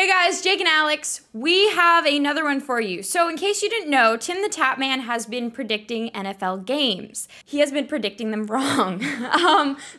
Hey guys, Jake and Alex, we have another one for you. So in case you didn't know, Tim the Tapman has been predicting NFL games. He has been predicting them wrong.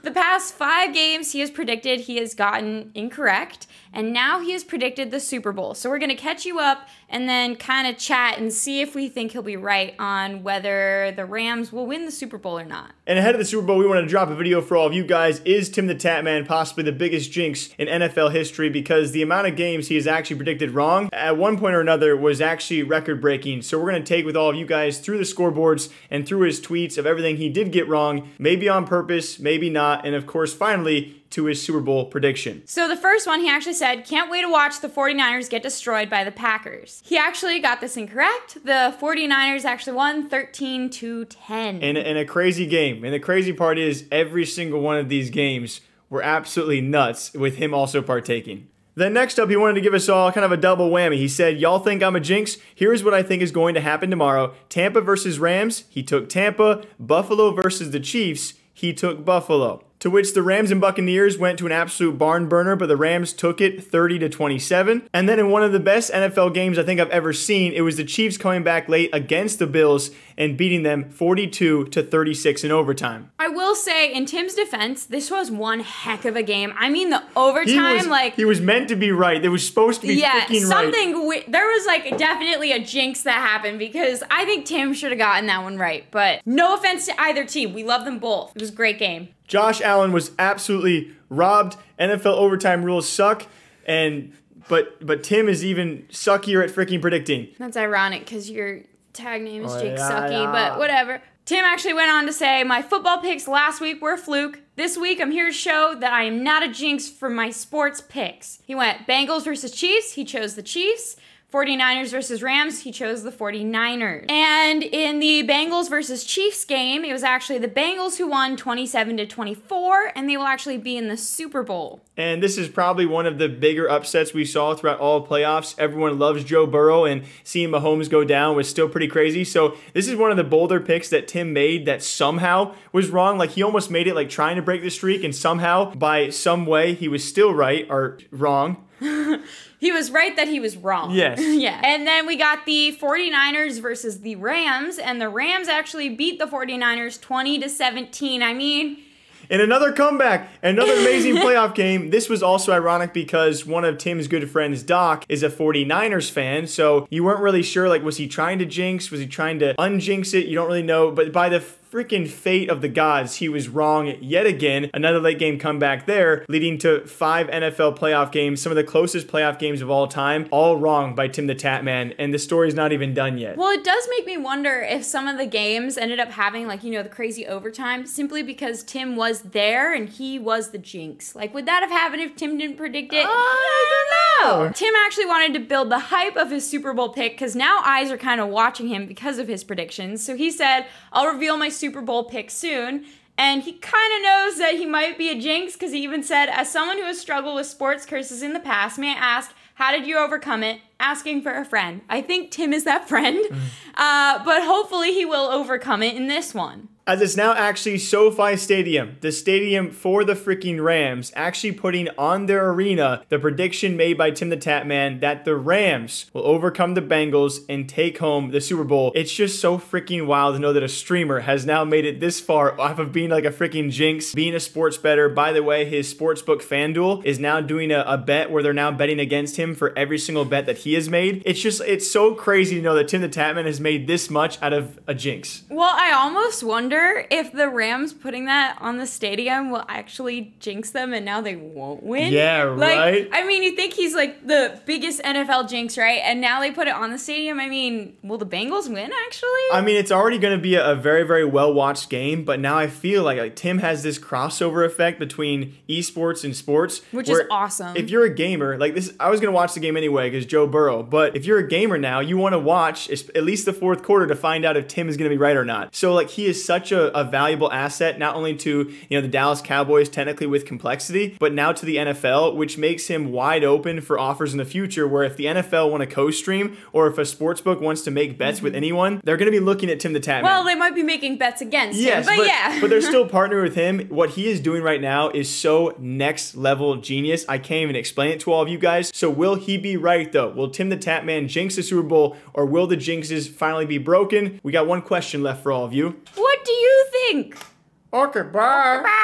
The past 5 games he has predicted, he has gotten incorrect, and now he has predicted the Super Bowl. So we're gonna catch you up and then kind of chat and see if we think he'll be right on whether the Rams will win the Super Bowl or not. And ahead of the Super Bowl, we wanted to drop a video for all of you guys. Is Tim the Tapman possibly the biggest jinx in NFL history? Because the amount of games he has actually predicted wrong at one point or another was actually record-breaking. So we're going to take with all of you guys through the scoreboards and through his tweets of everything he did get wrong, maybe on purpose, maybe not, and of course finally to his Super Bowl prediction. So the first one, he actually said, "Can't wait to watch the 49ers get destroyed by the Packers." He actually got this incorrect. The 49ers actually won 13-10. In a crazy game. And the crazy part is every single one of these games were absolutely nuts, with him also partaking. Then next up, he wanted to give us all kind of a double whammy. He said, "Y'all think I'm a jinx? Here's what I think is going to happen tomorrow. Tampa versus Rams, he took Tampa. Buffalo versus the Chiefs, he took Buffalo." To which the Rams and Buccaneers went to an absolute barn burner, but the Rams took it 30-27. And then in one of the best NFL games I think I've ever seen, it was the Chiefs coming back late against the Bills and beating them 42-36 in overtime. I will say, in Tim's defense, this was one heck of a game. I mean, the overtime, he was meant to be right. It was supposed to be freaking right. There was like definitely a jinx that happened, because I think Tim should have gotten that one right. But no offense to either team. We love them both. It was a great game. Josh Allen was absolutely robbed. NFL overtime rules suck, but Tim is even suckier at freaking predicting. That's ironic, because your tag name is Jake Sucky, but whatever. Tim actually went on to say, "My football picks last week were a fluke. This week I'm here to show that I am not a jinx for my sports picks." He went Bengals versus Chiefs, he chose the Chiefs. 49ers versus Rams, he chose the 49ers. And in the Bengals versus Chiefs game, it was actually the Bengals who won 27-24, and they will actually be in the Super Bowl. And this is probably one of the bigger upsets we saw throughout all playoffs. Everyone loves Joe Burrow, and seeing Mahomes go down was still pretty crazy. So this is one of the bolder picks that Tim made that somehow was wrong. Like, he almost made it like trying to break the streak, and somehow, by some way, he was still right or wrong. He was right that he was wrong. Yes. Yeah. And then we got the 49ers versus the Rams, and the Rams actually beat the 49ers 20-17. I mean, in another comeback, another amazing playoff game. This was also ironic because one of Tim's good friends, Doc, is a 49ers fan. So you weren't really sure, like, was he trying to jinx? Was he trying to unjinx it? You don't really know. But by the freaking fate of the gods, he was wrong yet again. Another late game comeback there, leading to 5 NFL playoff games, some of the closest playoff games of all time, all wrong by Tim the Tatman, and the story's not even done yet. Well, it does make me wonder if some of the games ended up having, like, you know, the crazy overtime simply because Tim was there and he was the jinx. Like, would that have happened if Tim didn't predict it? I don't know. Tim actually wanted to build the hype of his Super Bowl pick, because now eyes are kind of watching him because of his predictions. So he said, "I'll reveal my Super Bowl pick soon," and he kind of knows that he might be a jinx, because he even said, "As someone who has struggled with sports curses in the past, may I ask, how did you overcome it? Asking for a friend." I think Tim is that friend, but hopefully he will overcome it in this one. As it's now actually SoFi Stadium, the stadium for the freaking Rams, actually putting on their arena the prediction made by Tim the Tatman that the Rams will overcome the Bengals and take home the Super Bowl. It's just so freaking wild to know that a streamer has now made it this far off of being like a freaking jinx, being a sports bettor. By the way, his sportsbook FanDuel is now doing a bet where they're now betting against him for every single bet that he has made. It's just, it's so crazy to know that Tim the Tatman has made this much out of a jinx. Well, I almost wonder if the Rams putting that on the stadium will actually jinx them, and now they won't win. Yeah, like, right? I mean, you think he's like the biggest NFL jinx, right? And now they put it on the stadium. I mean, will the Bengals win, actually? I mean, it's already going to be a very, very well-watched game, but now I feel like Tim has this crossover effect between esports and sports. Which is awesome. If you're a gamer, like this, I was going to watch the game anyway because Joe Burrow, but if you're a gamer now, you want to watch at least the fourth quarter to find out if Tim is going to be right or not. So like, he is such such a valuable asset, not only to the Dallas Cowboys technically with complexity, but now to the NFL, which makes him wide open for offers in the future, where if the NFL want to co-stream or if a sportsbook wants to make bets with anyone, they're going to be looking at Tim the Tatman. Well, they might be making bets against him, but yeah. But they're still partnering with him. What he is doing right now is so next level genius. I can't even explain it to all of you guys. So will he be right though? Will Tim the Tatman jinx the Super Bowl, or will the jinxes finally be broken? We got one question left for all of you. What do you think? Okay, bye. Okay, bye.